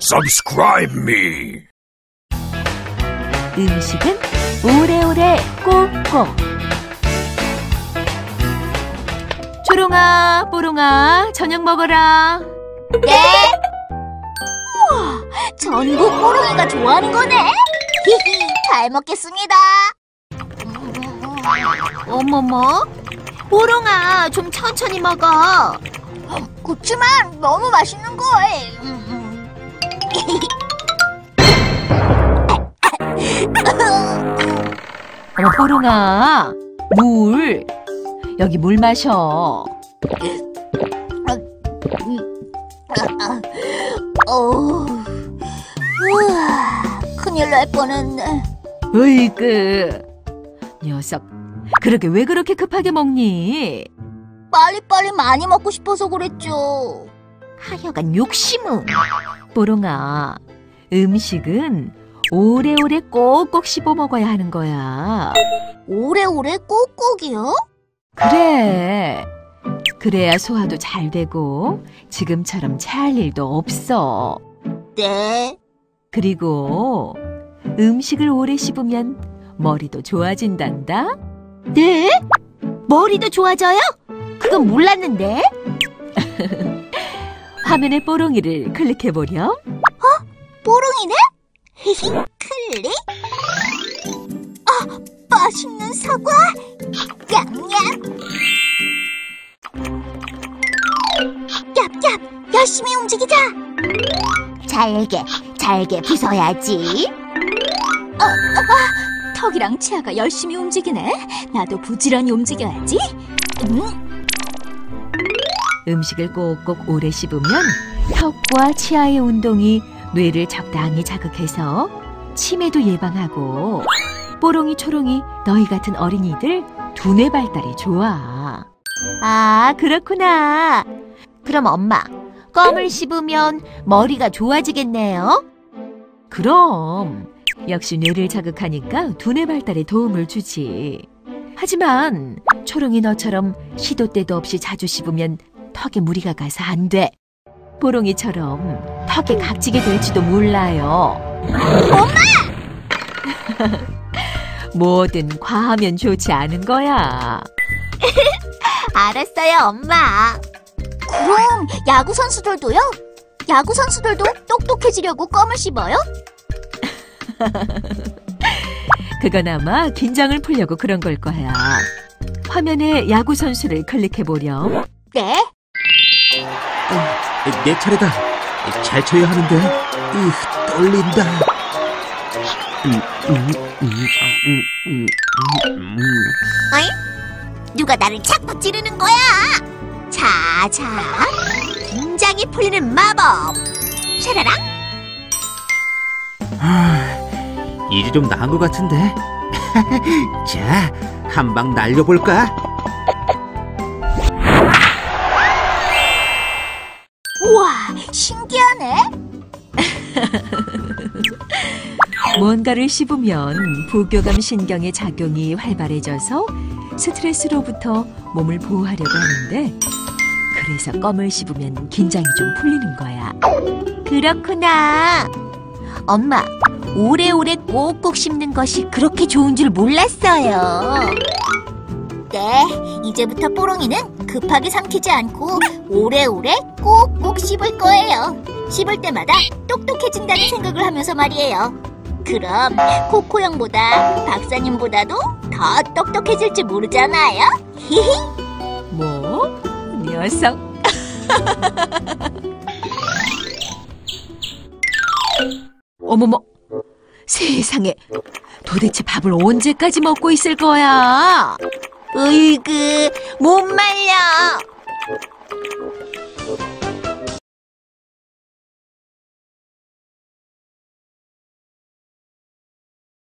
Subscribe me. 음식은 오래오래 꼭꼭. 초롱아, 뽀롱아, 저녁 먹어라. 네. 우와, 전국 뽀롱이가 좋아하는 거네. 잘 먹겠습니다. 어머머, 뽀롱아, 좀 천천히 먹어. 그치만 너무 맛있는 걸. 뽀롱아, 물. 여기 물 마셔. 우와, 큰일 날 뻔했네. 으이그, 녀석. 그러게 왜 그렇게 급하게 먹니? 빨리빨리 많이 먹고 싶어서 그랬죠. 하여간 욕심은. 뽀롱아, 음식은 오래오래 꼭꼭 씹어 먹어야 하는 거야. 오래오래 꼭꼭이요? 그래. 그래야 소화도 잘 되고 지금처럼 체할 일도 없어. 네. 그리고 음식을 오래 씹으면 머리도 좋아진단다. 네? 머리도 좋아져요? 그건 몰랐는데. 화면에 뽀롱이를 클릭해보렴. 어? 뽀롱이네? 클릭? 아, 맛있는 사과! 냠냠! 얍얍! 열심히 움직이자! 잘게 부숴야지. 턱이랑 치아가 열심히 움직이네. 나도 부지런히 움직여야지. 음식을 꼭꼭 오래 씹으면 턱과 치아의 운동이 뇌를 적당히 자극해서 치매도 예방하고, 뽀롱이, 초롱이, 너희 같은 어린이들 두뇌 발달이 좋아. 아, 그렇구나. 그럼 엄마, 껌을 씹으면 머리가 좋아지겠네요? 그럼. 역시 뇌를 자극하니까 두뇌 발달에 도움을 주지. 하지만 초롱이 너처럼 시도 때도 없이 자주 씹으면 턱에 무리가 가서 안 돼. 뽀롱이처럼 턱에 각지게 될지도 몰라요. 엄마! 뭐든 과하면 좋지 않은 거야. 알았어요, 엄마. 그럼 야구 선수들도요? 야구 선수들도 똑똑해지려고 껌을 씹어요? 그건 아마 긴장을 풀려고 그런 걸 거야. 화면에 야구 선수를 클릭해보렴. 네. 내 차례다. 잘 쳐야 하는데. 떨린다. 어이? 누가 나를 자꾸 찌르는 거야? 자자, 긴장이 풀리는 마법. 샤라랑. 일이 좀 나은 것 같은데. 자, 한 방 날려볼까? 우와, 신기하네. 뭔가를 씹으면 부교감 신경의 작용이 활발해져서 스트레스로부터 몸을 보호하려고 하는데, 그래서 껌을 씹으면 긴장이 좀 풀리는 거야. 그렇구나. 엄마, 오래오래 꼭꼭 씹는 것이 그렇게 좋은 줄 몰랐어요. 네, 이제부터 뽀롱이는 급하게 삼키지 않고 오래오래 꼭꼭 씹을 거예요. 씹을 때마다 똑똑해진다는 생각을 하면서 말이에요. 그럼 코코 형보다, 박사님보다도 더 똑똑해질지 모르잖아요. 히히. 뭐? 녀석. 어머머, 세상에. 도대체 밥을 언제까지 먹고 있을 거야? 으이그, 못 말려.